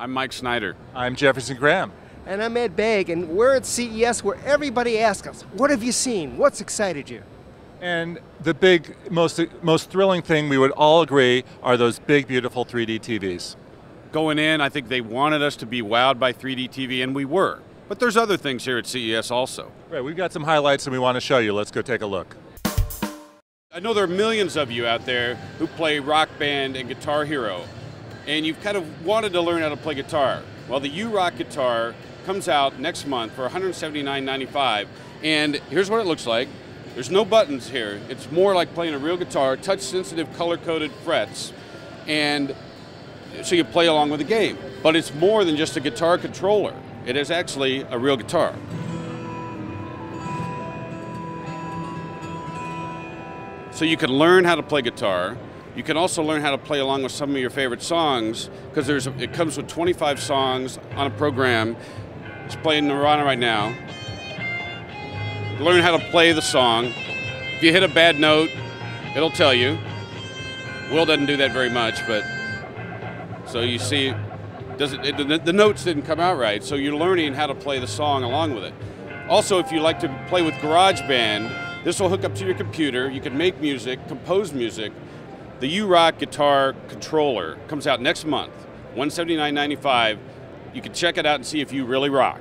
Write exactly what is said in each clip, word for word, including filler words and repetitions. I'm Mike Snider. I'm Jefferson Graham. And I'm Ed Baig, and we're at C E S where everybody asks us, what have you seen? What's excited you? And the big, most, most thrilling thing we would all agree are those big, beautiful three D T Vs. Going in, I think they wanted us to be wowed by three D T V, and we were. But there's other things here at C E S also. Right, we've got some highlights that we want to show you. Let's go take a look. I know there are millions of you out there who play Rock Band and Guitar Hero, and you've kind of wanted to learn how to play guitar. Well, the You Rock Guitar comes out next month for one hundred seventy-nine ninety-five, and here's what it looks like. There's no buttons here. It's more like playing a real guitar, touch-sensitive, color-coded frets, and so you play along with the game. But it's more than just a guitar controller. It is actually a real guitar. So you can learn how to play guitar. You can also learn how to play along with some of your favorite songs, because there's a, it comes with twenty-five songs on a program. It's playing Nirvana right now. Learn how to play the song. If you hit a bad note, it'll tell you. Will doesn't do that very much, but so you see, does it, it, the notes didn't come out right, so you're learning how to play the song along with it. Also, if you like to play with GarageBand, this will hook up to your computer. You can make music, compose music. The You Rock Guitar Controller comes out next month, one hundred seventy-nine ninety-five. You can check it out and see if you really rock.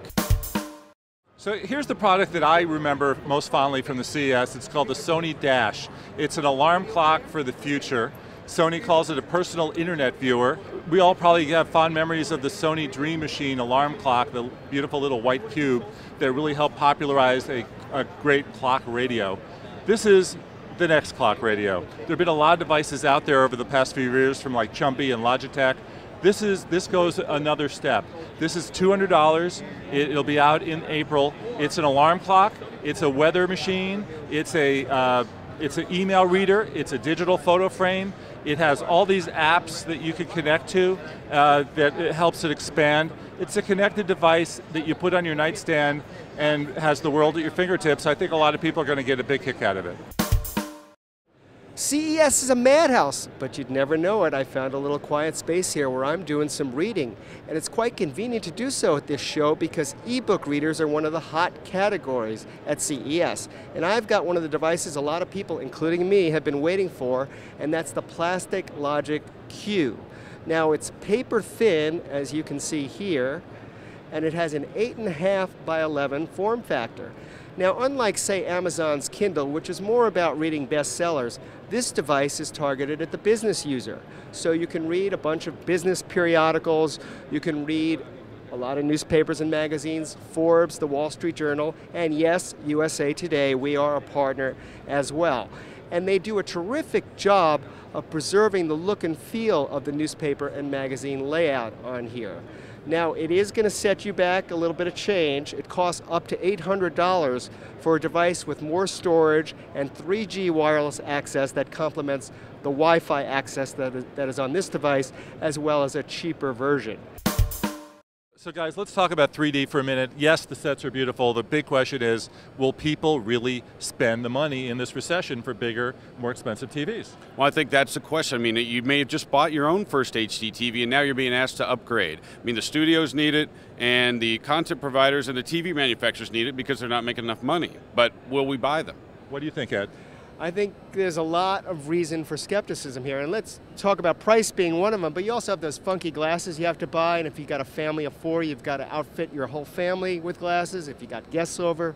So here's the product that I remember most fondly from the C E S. It's called the Sony Dash. It's an alarm clock for the future. Sony calls it a personal internet viewer. We all probably have fond memories of the Sony Dream Machine alarm clock, the beautiful little white cube that really helped popularize a, a great clock radio. This is the next clock radio. There have been a lot of devices out there over the past few years from like Chumby and Logitech. This is this goes another step. This is two hundred dollars. It, it'll be out in April. It's an alarm clock. It's a weather machine. It's a uh, it's an email reader. It's a digital photo frame. It has all these apps that you can connect to uh, that it helps it expand. It's a connected device that you put on your nightstand and has the world at your fingertips. I think a lot of people are going to get a big kick out of it. C E S is a madhouse, but you'd never know it. I found a little quiet space here where I'm doing some reading, and it's quite convenient to do so at this show because ebook readers are one of the hot categories at C E S. And I've got one of the devices a lot of people, including me, have been waiting for, and that's the Plastic Logic Q. Now it's paper thin, as you can see here, and it has an eight and a half by eleven form factor. Now, unlike, say, Amazon's Kindle, which is more about reading bestsellers, this device is targeted at the business user. So you can read a bunch of business periodicals, you can read a lot of newspapers and magazines, Forbes, The Wall Street Journal, and yes, U S A Today, we are a partner as well. And they do a terrific job of preserving the look and feel of the newspaper and magazine layout on here. Now, it is going to set you back a little bit of change. It costs up to eight hundred dollars for a device with more storage and three G wireless access that complements the Wi-Fi access that is, that is on this device, as well as a cheaper version. So guys, let's talk about three D for a minute. Yes, the sets are beautiful. The big question is, will people really spend the money in this recession for bigger, more expensive T Vs? Well, I think that's the question. I mean, you may have just bought your own first H D T V and now you're being asked to upgrade. I mean, the studios need it, and the content providers and the T V manufacturers need it because they're not making enough money. But will we buy them? What do you think, Ed? I think there's a lot of reason for skepticism here, and let's talk about price being one of them, but you also have those funky glasses you have to buy, and if you've got a family of four, you've got to outfit your whole family with glasses. If you've got guests over,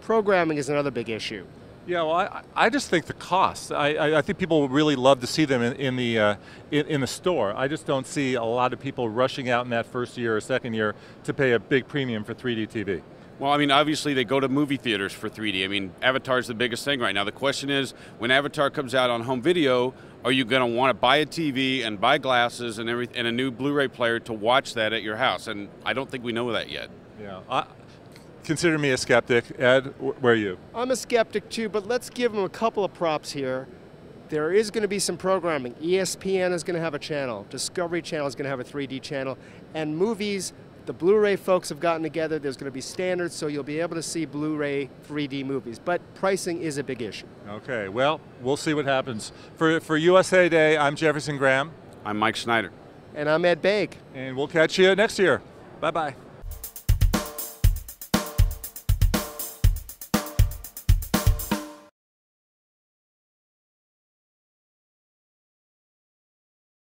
programming is another big issue. Yeah, well, I, I just think the cost. I, I, I think people would really love to see them in, in the uh, in, in the store. I just don't see a lot of people rushing out in that first year or second year to pay a big premium for three D T V. Well, I mean, obviously they go to movie theaters for three D. I mean, Avatar's the biggest thing right now. The question is, when Avatar comes out on home video, are you going to want to buy a T V and buy glasses and everything, and a new Blu-ray player to watch that at your house? And I don't think we know that yet. Yeah. I consider me a skeptic. Ed, where are you? I'm a skeptic too, but let's give them a couple of props here. There is going to be some programming. E S P N is going to have a channel. Discovery Channel is going to have a three D channel. And movies, the Blu-ray folks have gotten together. There's going to be standards, so you'll be able to see Blu-ray three D movies. But pricing is a big issue. Okay, well, we'll see what happens. For, for U S A Today, I'm Jefferson Graham. I'm Mike Snider. And I'm Ed Baig. And we'll catch you next year. Bye-bye.